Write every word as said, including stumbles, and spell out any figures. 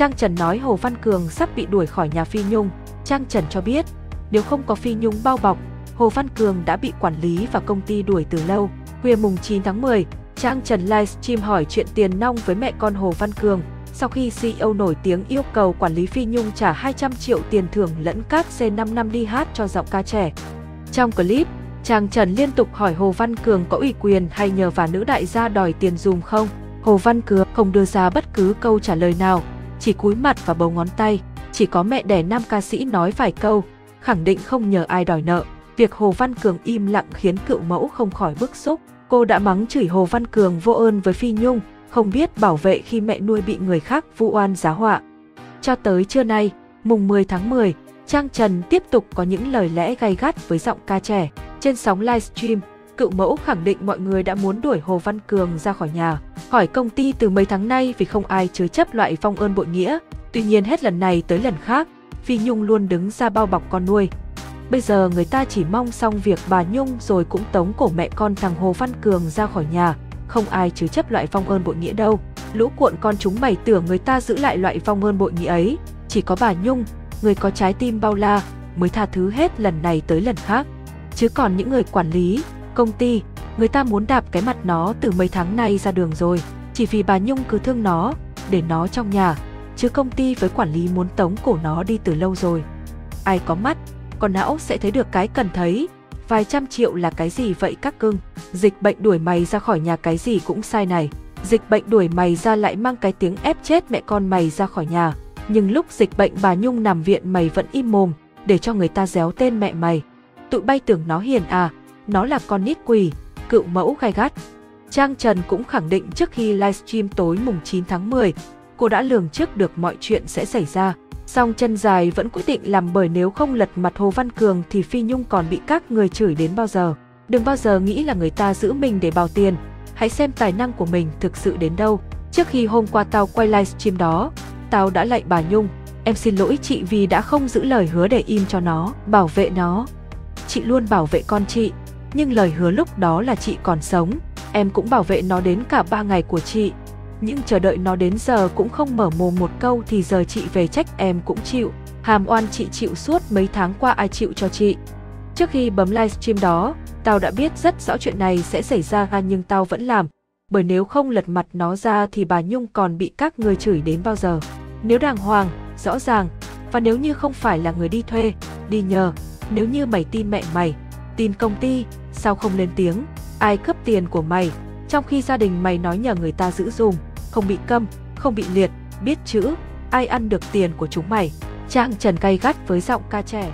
Trang Trần nói Hồ Văn Cường sắp bị đuổi khỏi nhà Phi Nhung. Trang Trần cho biết, nếu không có Phi Nhung bao bọc, Hồ Văn Cường đã bị quản lý và công ty đuổi từ lâu. Khuya mùng chín tháng mười, Trang Trần livestream hỏi chuyện tiền nong với mẹ con Hồ Văn Cường, sau khi xê e ô nổi tiếng yêu cầu quản lý Phi Nhung trả hai trăm triệu tiền thưởng lẫn cáp xe năm năm đi hát cho giọng ca trẻ. Trong clip, Trang Trần liên tục hỏi Hồ Văn Cường có ủy quyền hay nhờ vả nữ đại gia đòi tiền dùm không. Hồ Văn Cường không đưa ra bất cứ câu trả lời nào, chỉ cúi mặt và bấu ngón tay. Chỉ có mẹ đẻ nam ca sĩ nói vài câu, khẳng định không nhờ ai đòi nợ. Việc Hồ Văn Cường im lặng khiến cựu mẫu không khỏi bức xúc. Cô đã mắng chửi Hồ Văn Cường vô ơn với Phi Nhung, không biết bảo vệ khi mẹ nuôi bị người khác vu oan giá họa. Cho tới trưa nay, mùng mười tháng mười, Trang Trần tiếp tục có những lời lẽ gay gắt với giọng ca trẻ. Trên sóng livestream, cựu mẫu khẳng định mọi người đã muốn đuổi Hồ Văn Cường ra khỏi nhà, khỏi công ty từ mấy tháng nay vì không ai chứa chấp loại vong ơn bội nghĩa. Tuy nhiên hết lần này tới lần khác, Phi Nhung luôn đứng ra bao bọc con nuôi. Bây giờ người ta chỉ mong xong việc bà Nhung rồi cũng tống cổ mẹ con thằng Hồ Văn Cường ra khỏi nhà. Không ai chứa chấp loại vong ơn bội nghĩa đâu. Lũ cuộn con chúng mày tưởng người ta giữ lại loại vong ơn bội nghĩa ấy. Chỉ có bà Nhung, người có trái tim bao la, mới tha thứ hết lần này tới lần khác. Chứ còn những người quản lý, công ty, người ta muốn đạp cái mặt nó từ mấy tháng nay ra đường rồi. Chỉ vì bà Nhung cứ thương nó, để nó trong nhà. Chứ công ty với quản lý muốn tống cổ nó đi từ lâu rồi. Ai có mắt, có não sẽ thấy được cái cần thấy. Vài trăm triệu là cái gì vậy các cưng? Dịch bệnh đuổi mày ra khỏi nhà cái gì cũng sai này. Dịch bệnh đuổi mày ra lại mang cái tiếng ép chết mẹ con mày ra khỏi nhà. Nhưng lúc dịch bệnh bà Nhung nằm viện mày vẫn im mồm, để cho người ta réo tên mẹ mày. Tụi bay tưởng nó hiền à, nó là con nít quỷ, cựu mẫu gai gắt. Trang Trần cũng khẳng định trước khi livestream tối mùng chín tháng mười, cô đã lường trước được mọi chuyện sẽ xảy ra. Song chân dài vẫn quyết định làm, bởi nếu không lật mặt Hồ Văn Cường thì Phi Nhung còn bị các người chửi đến bao giờ. Đừng bao giờ nghĩ là người ta giữ mình để bào tiền, hãy xem tài năng của mình thực sự đến đâu. Trước khi hôm qua tao quay livestream đó, tao đã lạy bà Nhung, em xin lỗi chị vì đã không giữ lời hứa để im cho nó, bảo vệ nó. Chị luôn bảo vệ con chị, nhưng lời hứa lúc đó là chị còn sống, em cũng bảo vệ nó đến cả ba ngày của chị. Nhưng chờ đợi nó đến giờ cũng không mở mồm một câu thì giờ chị về trách em cũng chịu. Hàm oan chị chịu suốt mấy tháng qua ai chịu cho chị. Trước khi bấm livestream đó, tao đã biết rất rõ chuyện này sẽ xảy ra nhưng tao vẫn làm. Bởi nếu không lật mặt nó ra thì bà Nhung còn bị các người chửi đến bao giờ. Nếu đàng hoàng, rõ ràng, và nếu như không phải là người đi thuê, đi nhờ, nếu như mày tin mẹ mày, tin công ty, sao không lên tiếng? Ai cướp tiền của mày, trong khi gia đình mày nói nhờ người ta giữ dùm? Không bị câm, không bị liệt, biết chữ, ai ăn được tiền của chúng mày? Trang Trần gay gắt với giọng ca trẻ.